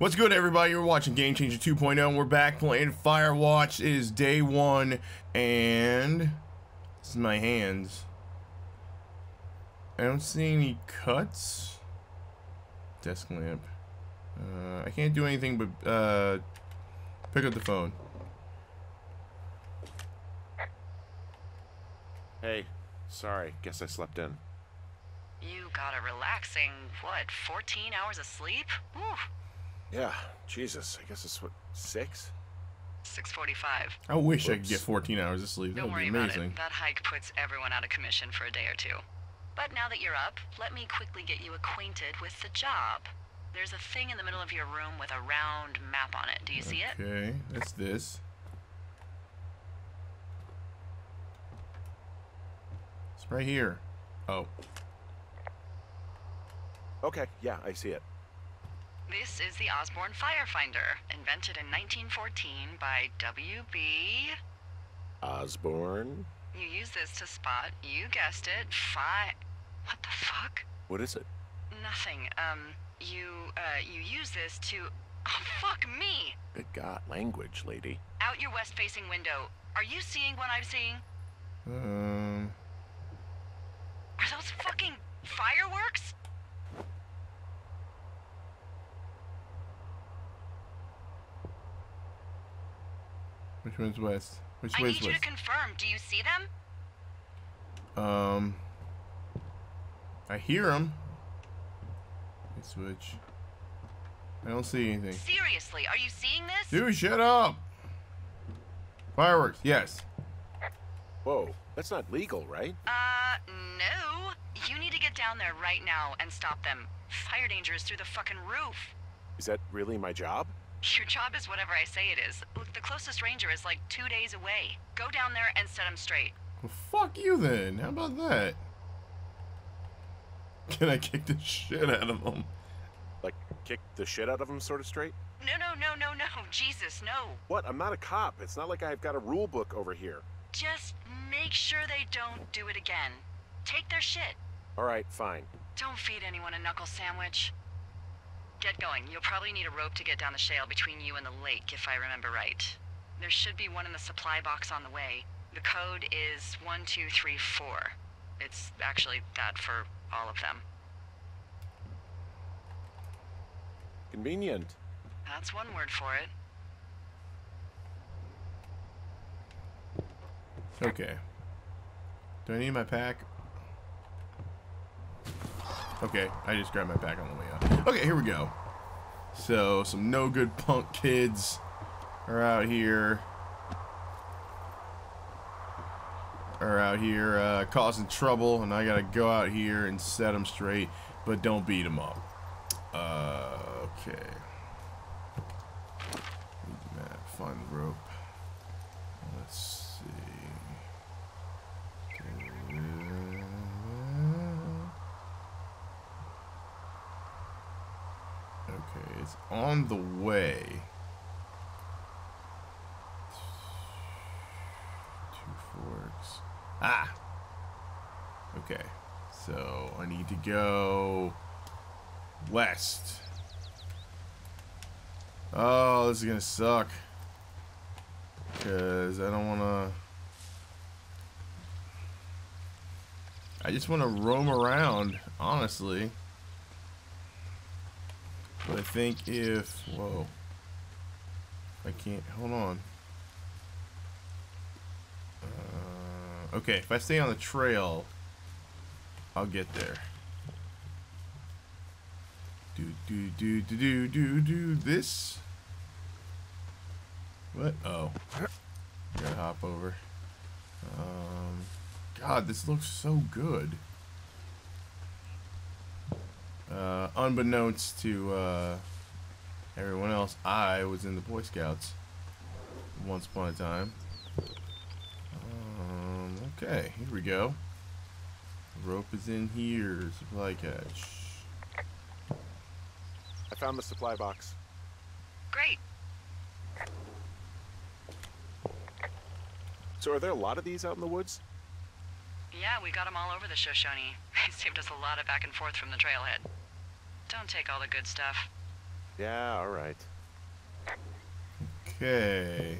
What's good, everybody? You're watching Game Changer 2.0, and we're back playing Firewatch. It is day one, and this is my hands. I don't see any cuts. Desk lamp. I can't do anything but pick up the phone. Hey, sorry. Guess I slept in. You got a relaxing, what, 14 hours of sleep? Woo. Yeah, Jesus. I guess it's what, 6? 6:45. I wish I could get 14 hours of sleep. That would be amazing. Don't worry about it. That hike puts everyone out of commission for a day or two. But now that you're up, let me quickly get you acquainted with the job. There's a thing in the middle of your room with a round map on it. Do you see it? Okay, that's this. It's right here. Oh. Okay, yeah, I see it. This is the Osborne Firefinder, invented in 1914 by W.B. Osborne. You use this to spot, you guessed it, What the fuck? What is it? Nothing. You use this to... Oh, fuck me! Good God, language, lady. Out your west-facing window. Are you seeing what I'm seeing? Are those fucking fireworks? Which one's west? Which way's west? I need you to confirm. Do you see them? I hear them. Let's switch. I don't see anything. Seriously, are you seeing this? Dude, shut up! Fireworks, yes. Whoa, that's not legal, right? No. You need to get down there right now and stop them. Fire danger is through the fucking roof. Is that really my job? Your job is whatever I say it is. Look, the closest ranger is like 2 days away. Go down there and set him straight. Well, fuck you then. How about that? Can I kick the shit out of him? Like, kick the shit out of him sort of straight? No. Jesus, no. What? I'm not a cop. It's not like I've got a rule book over here. Just make sure they don't do it again. Take their shit. All right, fine. Don't feed anyone a knuckle sandwich. Get going. You'll probably need a rope to get down the shale between you and the lake, if I remember right. There should be one in the supply box on the way. The code is 1234. It's actually that for all of them. Convenient. That's one word for it. Okay. Do I need my pack? Okay, I just grabbed my pack on the way up. Okay, here we go. So, some no good punk kids are out here. Causing trouble, and I gotta go out here and set them straight, but don't beat them up. Okay. Find the rope. Let's see. Okay, it's on the way. 2 forks. Ah! Okay, so I need to go west. Oh, this is gonna suck. Because I don't wanna... I just wanna roam around, honestly. But I think if... Whoa. I can't... Hold on. Okay, if I stay on the trail, I'll get there. Do this. What? Oh. Gotta hop over. God, this looks so good. Unbeknownst to everyone else, I was in the Boy Scouts once upon a time. Okay, here we go. Rope is in here. Supply catch. I found the supply box. Great. So are there a lot of these out in the woods? Yeah, we got them all over the Shoshone. It saved us a lot of back and forth from the trailhead. Don't take all the good stuff. Yeah, all right. Okay.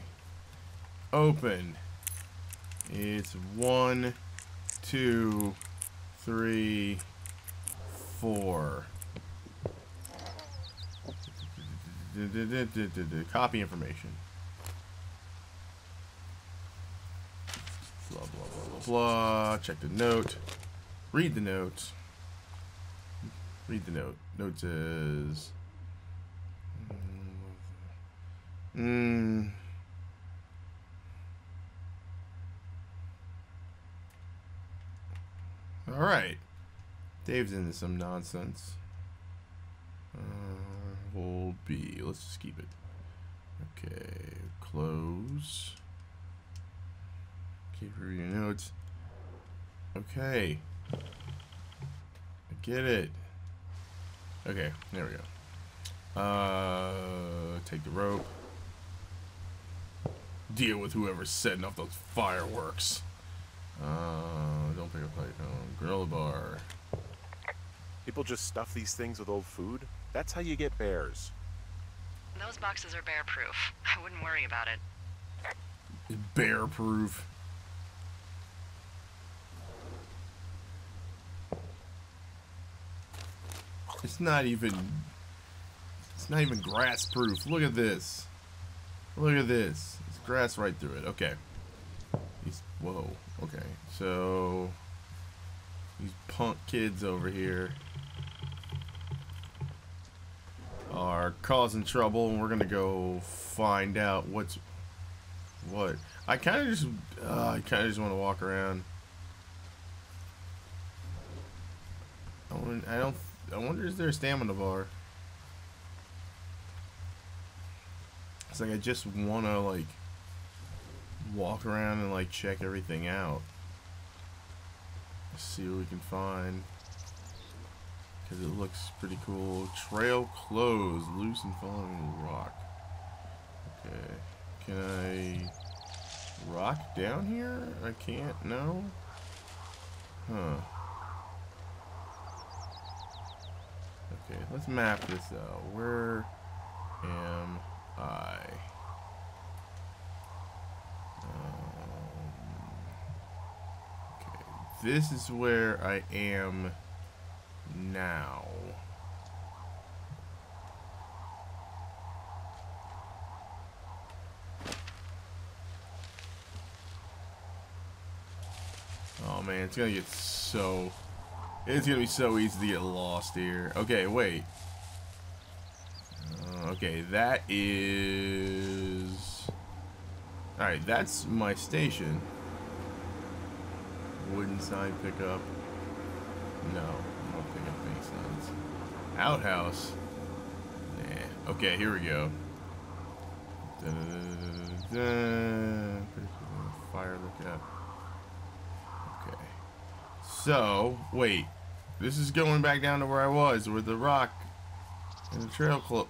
Open. It's 1, 2, 3, 4. Copy information. Blah, blah, blah, blah, blah. Check the note. Read the note. Read the note. Note says... Alright. Dave's into some nonsense. Hold B. Let's just keep it. Okay. Close. Keep reading your notes. Okay. I get it. Okay. There we go. Take the rope. Deal with whoever's setting off those fireworks. Don't pick up like gorilla bar. People just stuff these things with old food. That's how you get bears. Those boxes are bear proof. I wouldn't worry about it. Bear proof. It's not even grass proof. Look at this. Look at this. It's grass right through it. Okay. Whoa. Okay. So these punk kids over here are causing trouble, and we're gonna go find out what's what. I kind of just want to walk around. I wonder is there a stamina bar? It's like I just want to like walk around and like check everything out. Let's see what we can find. Because it looks pretty cool. Trail closed, loose and falling rock. Okay. Can I rock down here? I can't, no? Huh. Okay, let's map this out. Where am I? Okay, this is where I am now. Oh man, it's gonna be so easy to get lost here. Okay, wait. Okay, that is... Alright, that's my station. Wooden sign pickup. No, I don't pick up any signs. Outhouse. Nah. Okay, here we go. Da, da, da, da, da, da. Fire lookout. Okay. So, wait. This is going back down to where I was, with the rock and the trail club.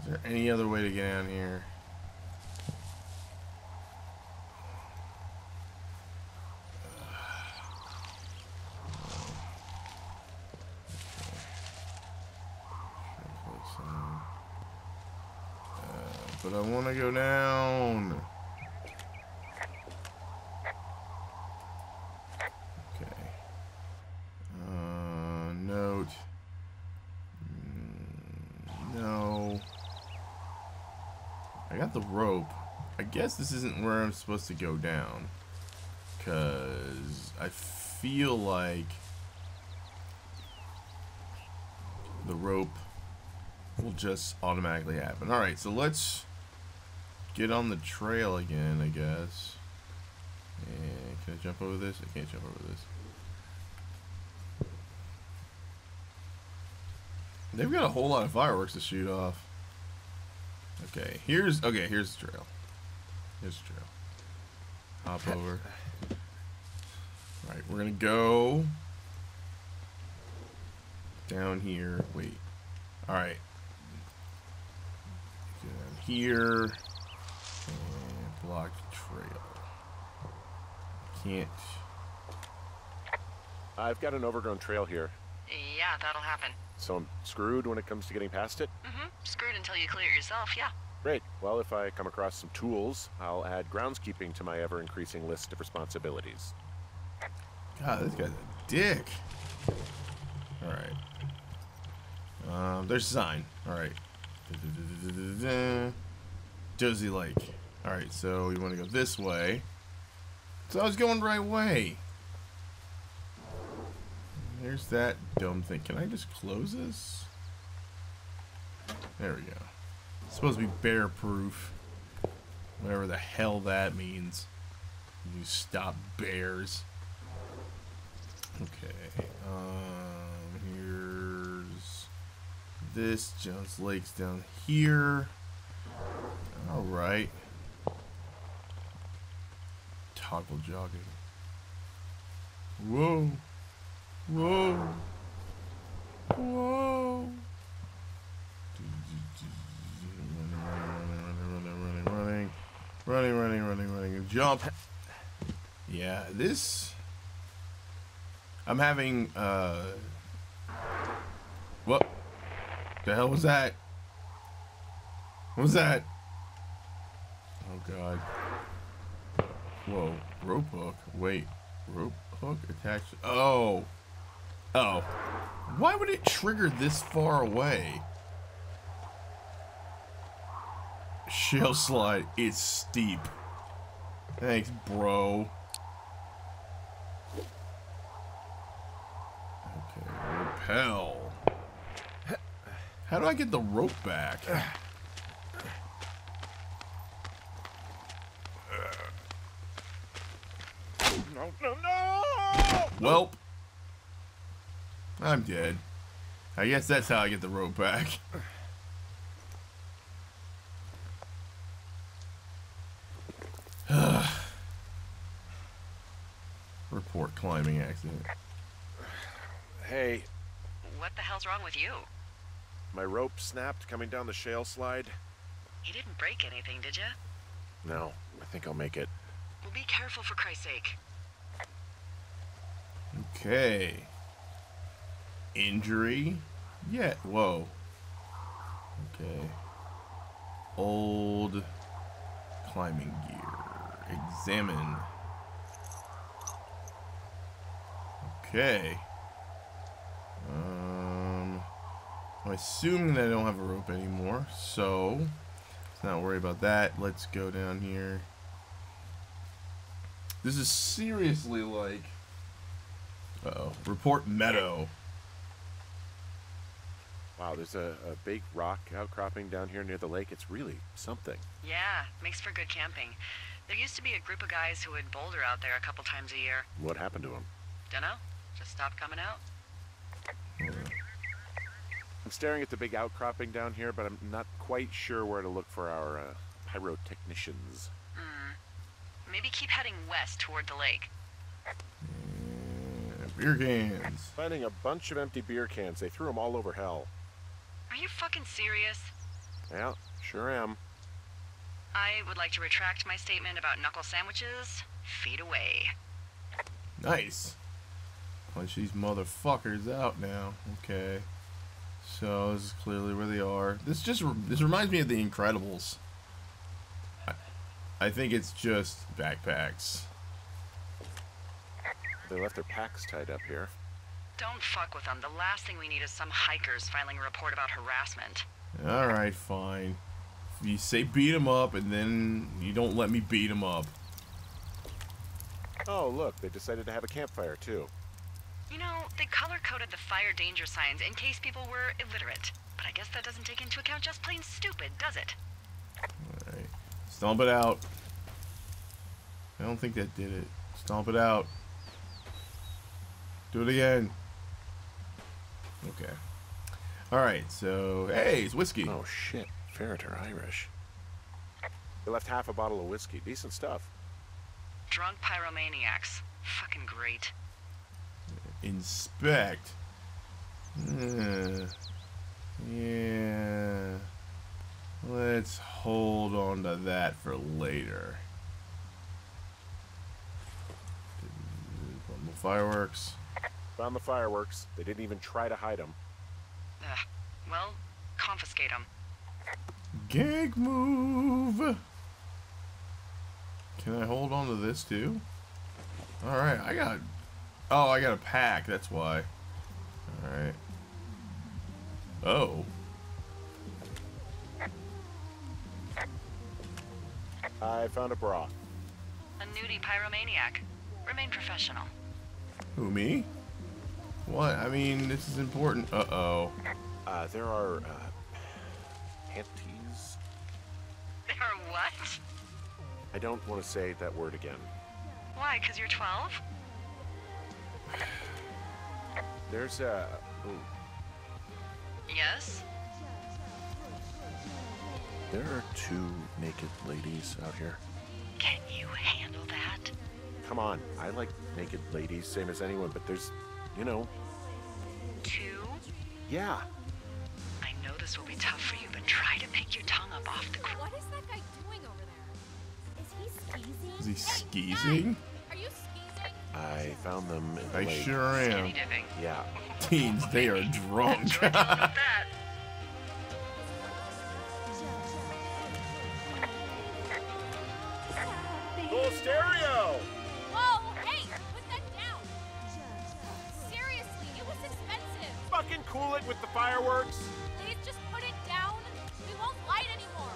Is there any other way to get down here? But I want to go down. Okay. Note. No. I got the rope. I guess this isn't where I'm supposed to go down. Because I feel like the rope will just automatically happen. Alright, so let's get on the trail again, I guess. And can I jump over this? I can't jump over this. They've got a whole lot of fireworks to shoot off. Okay, here's the trail. Here's the trail. Hop over. Alright, we're gonna go down here. Wait. Alright. Down here and block trail. Can't. I've got an overgrown trail here. Yeah. Yeah, that'll happen. So I'm screwed when it comes to getting past it? Mm-hmm. Screwed until you clear it yourself, yeah. Great. Well, if I come across some tools, I'll add groundskeeping to my ever-increasing list of responsibilities. God, this guy's a dick. Alright. There's a sign. Alright. Dozy Lake. Alright, so you want to go this way. So I was going the right way. There's that dumb thing. Can I just close this? There we go. It's supposed to be bear proof. Whatever the hell that means. You stop bears. Okay. Here's this. Jones Lake's down here. Alright. Toggle jogging. Whoa. Whoa. Whoa. Running. Jump. Yeah, this... I'm having, what the hell was that? What was that? Oh, God. Whoa. Rope hook. Wait. Rope hook attached. Oh. Oh. Why would it trigger this far away? Shell slide. It's steep. Thanks, bro. Hell. How do I get the rope back? No. Welp. I'm dead. I guess that's how I get the rope back. Report climbing accident. Hey. What the hell's wrong with you? My rope snapped coming down the shale slide. You didn't break anything, did you? No, I think I'll make it. Well, be careful for Christ's sake. Okay. Injury? Yeah, whoa. Okay. Old climbing gear. Examine. Okay. I'm assuming that I don't have a rope anymore, so let's not worry about that. Let's go down here. This is seriously like... Uh-oh. Report meadow. Wow, there's a big rock outcropping down here near the lake. It's really something. Yeah, makes for good camping. There used to be a group of guys who would boulder out there a couple times a year. What happened to them? Dunno. Just stopped coming out. I'm staring at the big outcropping down here, but I'm not quite sure where to look for our pyrotechnicians. Maybe keep heading west toward the lake. Beer cans. Finding a bunch of empty beer cans. They threw them all over hell. Are you fucking serious? Yeah, sure am. I would like to retract my statement about knuckle sandwiches. Feet away. Nice. Punch these motherfuckers out now. Okay. So this is clearly where they are. This reminds me of The Incredibles. I think it's just backpacks. They left their packs tied up here. Don't fuck with them. The last thing we need is some hikers filing a report about harassment. All right, fine. You say beat them up, and then you don't let me beat them up. Oh, look, they decided to have a campfire too. You know, they color-coded the fire danger signs in case people were illiterate. But I guess that doesn't take into account just plain stupid, does it? Alright. Stomp it out. I don't think that did it. Stomp it out. Do it again. Okay. Alright, so... Hey, it's whiskey. Oh, shit. Ferret or Irish. They left half a bottle of whiskey. Decent stuff. Drunk pyromaniacs. Fucking great. Inspect. Yeah. Let's hold on to that for later. Fireworks. Found the fireworks. They didn't even try to hide them. Well, confiscate them. Gag move! Can I hold on to this too? Alright, I got... Oh, I got a pack, that's why. Alright. Oh. I found a bra. A nudie pyromaniac. Remain professional. Who, me? What? I mean, this is important. Uh-oh. There are, panties. There are what? I don't want to say that word again. Why? Because you're 12? There's a... Ooh. Yes? There are two naked ladies out here. Can you handle that? Come on, I like naked ladies, same as anyone, but there's, you know... Two? Yeah. I know this will be tough for you, but try to pick your tongue up off the... What is that guy doing over there? Is he skeezing? Is he skeezing? Are you skeezing? I found them in the lake. I sure am. Skinny dipping. Yeah. Teens, they are drunk. Full stereo! Whoa, hey, put that down! Seriously, it was expensive! Fucking cool it with the fireworks! Please just put it down. We won't light anymore.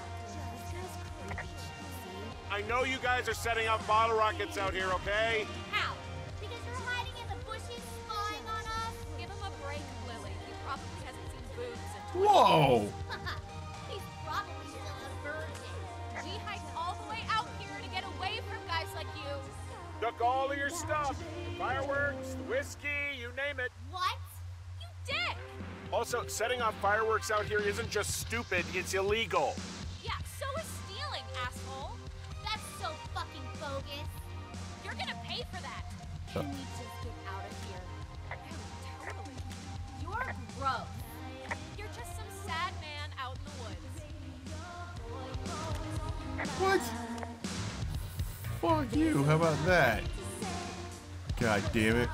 I know you guys are setting up bottle rockets out here, okay? How? Because we're hiding in the bushes, spying on us? Give him a break, Lily. He probably hasn't seen boobs in 20 Whoa! Years. Took all of your stuff, the fireworks, the whiskey, you name it. What? You dick! Also, setting off fireworks out here isn't just stupid, it's illegal. Yeah, so is stealing, asshole. That's so fucking bogus. You're gonna pay for that. Can we just get out of here? Oh, totally. You're gross. You're just some sad man out in the woods. What? Fuck you, how about that? God damn it.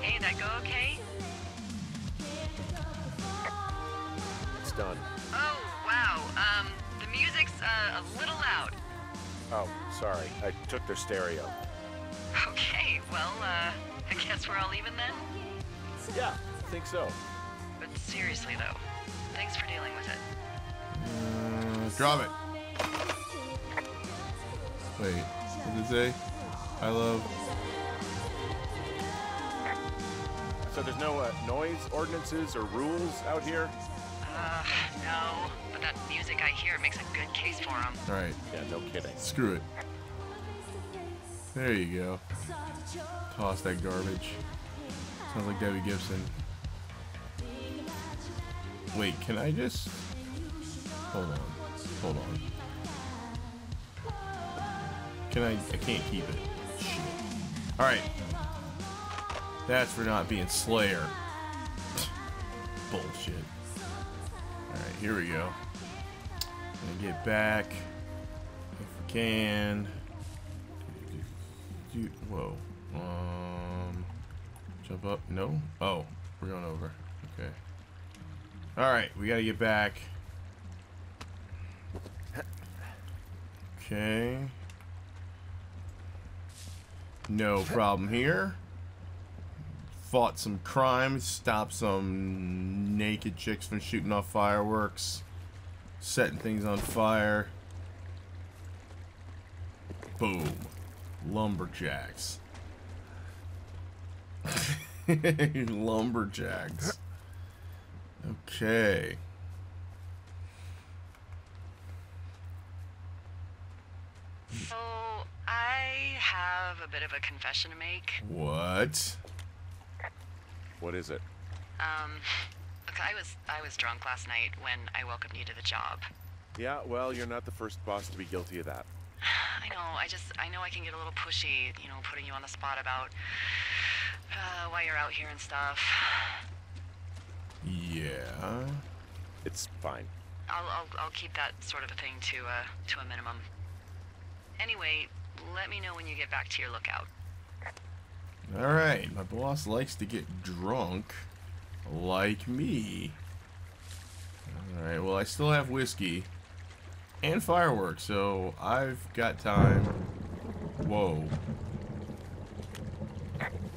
Hey, that go okay? It's done. Oh, wow. The music's a little loud. Oh, sorry. I took their stereo. Okay, well, I guess we're all even then? Yeah, I think so. But seriously, though, thanks for dealing with it. Drop it. Wait, what did it say? I love. So there's no noise ordinances or rules out here? No. But that music I hear makes a good case for them. Alright. Yeah, no kidding. Screw it. There you go. Toss that garbage. Sounds like Debbie Gibson. Wait, can I just... Hold on. Hold on. Can I can't keep it. Shit. Alright. That's for not being Slayer. Bullshit. Alright, here we go. I'm gonna get back. If we can. Whoa. Jump up. No? Oh. We're going over. Okay. Alright, we gotta get back. Okay. No problem here. Fought some crime, stopped some naked chicks from shooting off fireworks, setting things on fire. Boom. Lumberjacks. Lumberjacks. Okay. So, I have a bit of a confession to make. What? What is it? Look, I was drunk last night when I welcomed you to the job. Yeah, well, you're not the first boss to be guilty of that. I know, I know I can get a little pushy, you know, putting you on the spot about why you're out here and stuff. Yeah. It's fine. I'll keep that sort of a thing to a minimum. Anyway, Let me know when you get back to your lookout. Alright, my boss likes to get drunk like me. Alright, well I still have whiskey and fireworks, so I've got time. Whoa.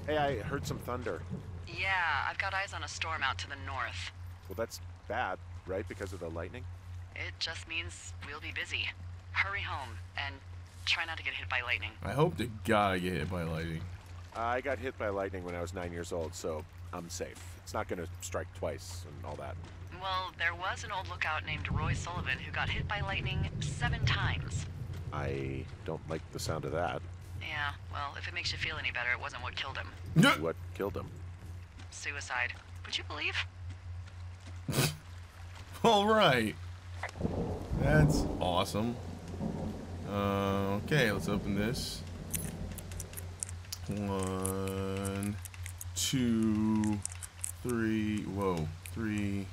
Hey, I heard some thunder. Yeah, I've got eyes on a storm out to the north. Well, that's bad, right? Because of the lightning? It just means we'll be busy. Hurry home and try not to get hit by lightning. I hope to God I get hit by lightning. I got hit by lightning when I was 9 years old, so I'm safe. It's not going to strike twice and all that. Well, there was an old lookout named Roy Sullivan who got hit by lightning 7 times. I don't like the sound of that. Yeah, well, if it makes you feel any better, it wasn't what killed him. What killed him? Suicide. Would you believe? All right. That's awesome. Okay, let's open this. 1, 2, 3. Whoa, 3,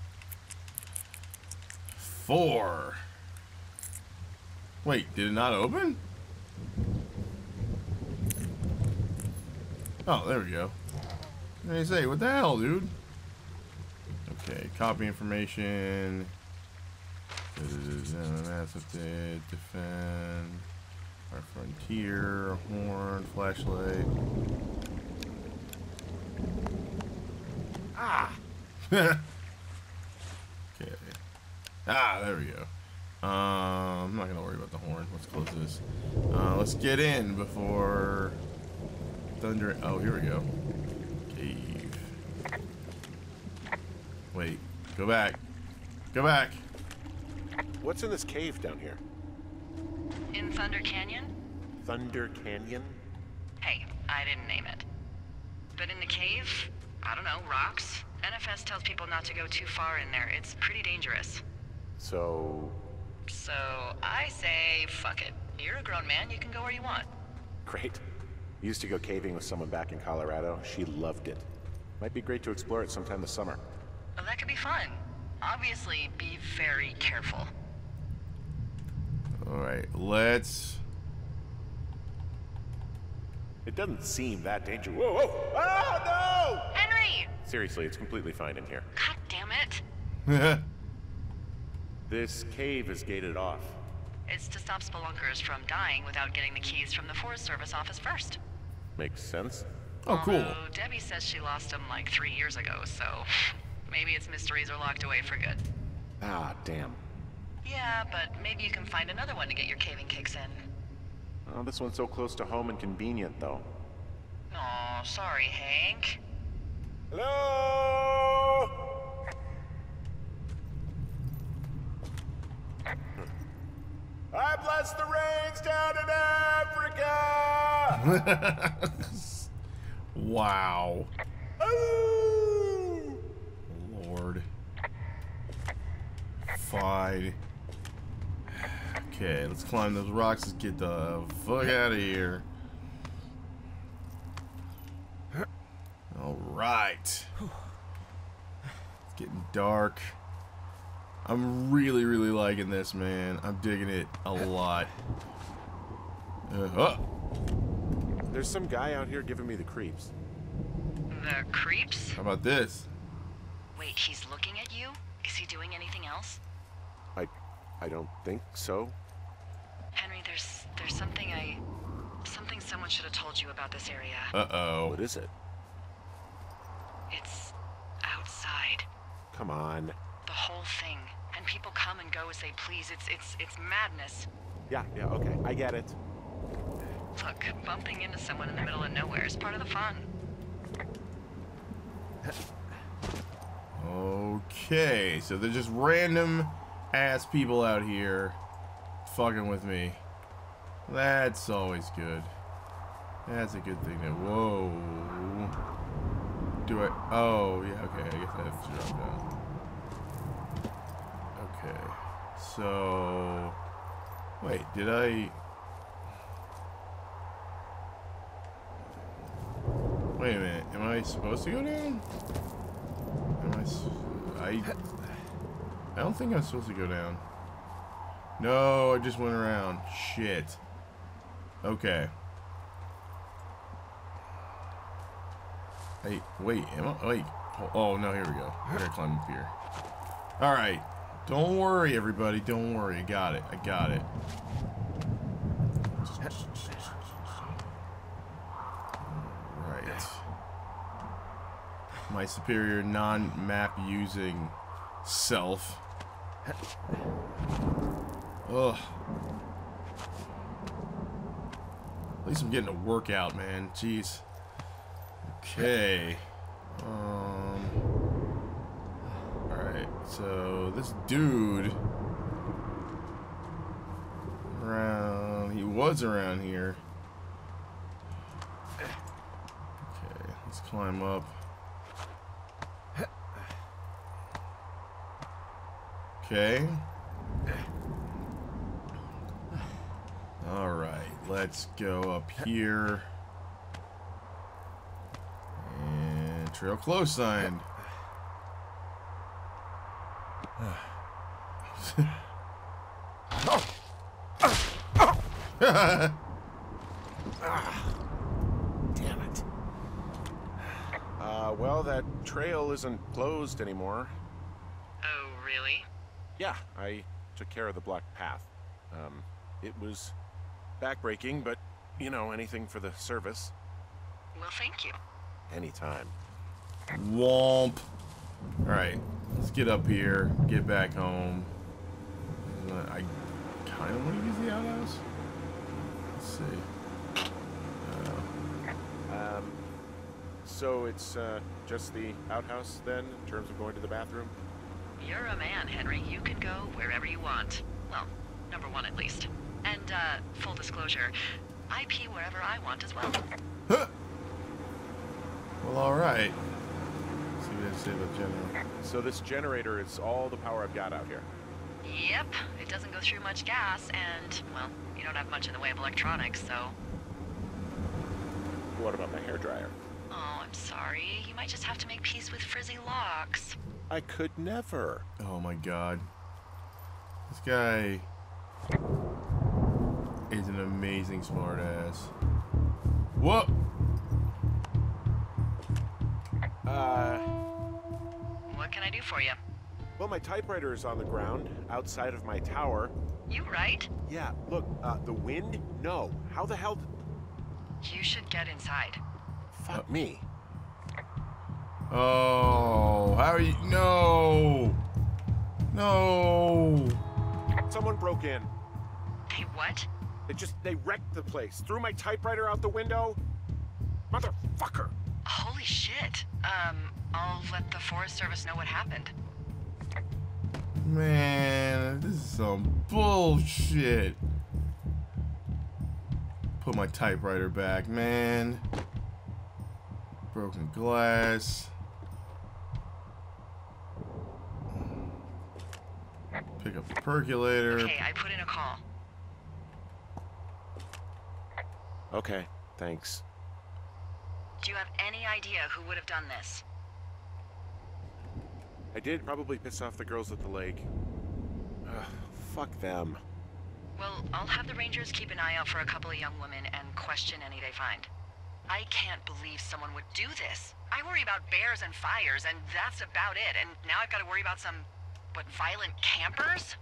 4. Wait, did it not open? Oh, there we go. They say, what the hell, dude? Okay, copy information. That's up there. Defend our frontier. Horn, flashlight. Ah. Okay. Ah, there we go. I'm not gonna worry about the horn. Let's close this. Let's get in before thunder. Oh, here we go. Cave. Wait. Go back. Go back. What's in this cave down here? In Thunder Canyon? Thunder Canyon? Hey, I didn't name it. But in the cave, I don't know, rocks? NFS tells people not to go too far in there. It's pretty dangerous. So I say, fuck it. You're a grown man. You can go where you want. Great. Used to go caving with someone back in Colorado. She loved it. Might be great to explore it sometime this summer. Well, that could be fun. Obviously, be very careful. Alright, let's... It doesn't seem that dangerous. Whoa, whoa! Ah, no! Henry! Seriously, it's completely fine in here. God damn it! This cave is gated off. It's to stop spelunkers from dying without getting the keys from the Forest Service office first. Makes sense. Oh, cool. Although Debbie says she lost them like 3 years ago, so... Maybe its mysteries are locked away for good. Ah, damn. Yeah, but maybe you can find another one to get your caving kicks in. Oh, this one's so close to home and convenient, though. Aw, sorry, Hank. Hello? I bless the rains down in Africa! Wow. Oh! Fine. Okay, let's climb those rocks. Let's get the fuck out of here. Alright. It's getting dark. I'm really, really liking this, man. I'm digging it a lot. There's some guy out here giving me the creeps. The creeps? How about this? Wait, he's looking at you? Is he doing anything else? I don't think so. Henry, there's something someone should have told you about this area. Uh-oh. What is it? It's outside. Come on. The whole thing. And people come and go as they please. It's madness. Yeah, okay. I get it. Look, bumping into someone in the middle of nowhere is part of the fun. Okay, so they're just random ass people out here fucking with me. That's always good. That's a good thing. Whoa. Do I... Oh, yeah, okay. I guess I have to drop down. Okay. So... Wait, did I... Wait a minute. Am I supposed to go down? I don't think I'm supposed to go down. No, I just went around. Shit. Okay. Hey, wait, am I, like, oh no, here we go. I gotta climb up here. All right, don't worry, everybody, don't worry. I got it, I got it. Right. My superior non-map using self. Ugh. At least I'm getting a workout, man. Jeez. Okay. Alright, so this dude around, he was around here. Okay, let's climb up. Okay. Alright, let's go up here. Trail close sign. Damn it. Well, that trail isn't closed anymore. Oh, really? Yeah, I took care of the blocked path. It was backbreaking, but, you know, anything for the service. Well, thank you. Anytime. Womp. Alright, let's get up here, get back home. I kind of want to use the outhouse. Let's see. So it's just the outhouse then, in terms of going to the bathroom? You're a man, Henry. You can go wherever you want. Well, number one at least. And full disclosure, I pee wherever I want as well. Huh. Well, alright. So this generator is all the power I've got out here. Yep, it doesn't go through much gas, and well, you don't have much in the way of electronics, so. What about my hairdryer? Oh, I'm sorry. You might just have to make peace with frizzy locks. I could never. Oh my god. This guy is an amazing smartass. Whoa! What can I do for you? Well, my typewriter is on the ground, outside of my tower. You right? Yeah, look, the wind? No. How the hell? You should get inside. Fuck me. Oh, how are you? No! No! Someone broke in. They what? They wrecked the place. Threw my typewriter out the window. Motherfucker! Holy shit. I'll let the Forest Service know what happened. Man, this is some bullshit. Put my typewriter back, man. Broken glass. Pick up the percolator. Okay, I put in a call. Okay, thanks. Do you have any idea who would have done this? I did probably piss off the girls at the lake. Ugh, fuck them. Well, I'll have the Rangers keep an eye out for a couple of young women and question any they find. I can't believe someone would do this. I worry about bears and fires, and that's about it. And now I've got to worry about some, what, violent campers?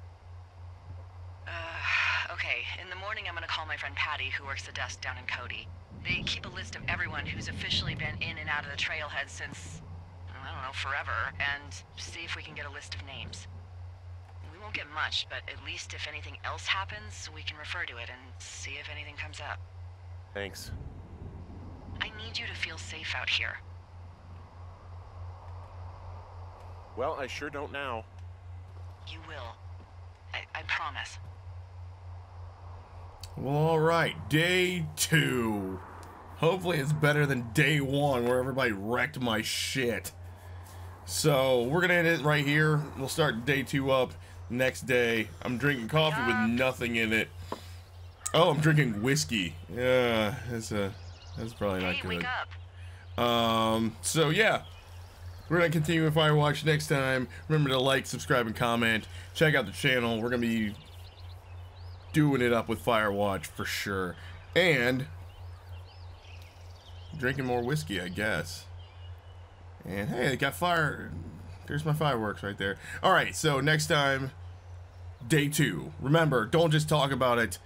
Okay, in the morning I'm gonna call my friend Patty, who works the desk down in Cody. They keep a list of everyone who's officially been in and out of the trailhead since, I don't know, forever, and see if we can get a list of names. We won't get much, but at least if anything else happens, we can refer to it and see if anything comes up. Thanks. I need you to feel safe out here. Well, I sure don't now. You will. I promise. Well, alright, day two. Hopefully it's better than day one where everybody wrecked my shit. So we're gonna end it right here. We'll start day two up next day. I'm drinking coffee with nothing in it. Oh, I'm drinking whiskey. Yeah, that's probably not good. Wake up. So yeah. We're going to continue with Firewatch next time. Remember to like, subscribe, and comment. Check out the channel. We're going to be doing it up with Firewatch for sure. And drinking more whiskey, I guess. And hey, they got fire. There's my fireworks right there. All right, so next time, day 2. Remember, don't just talk about it.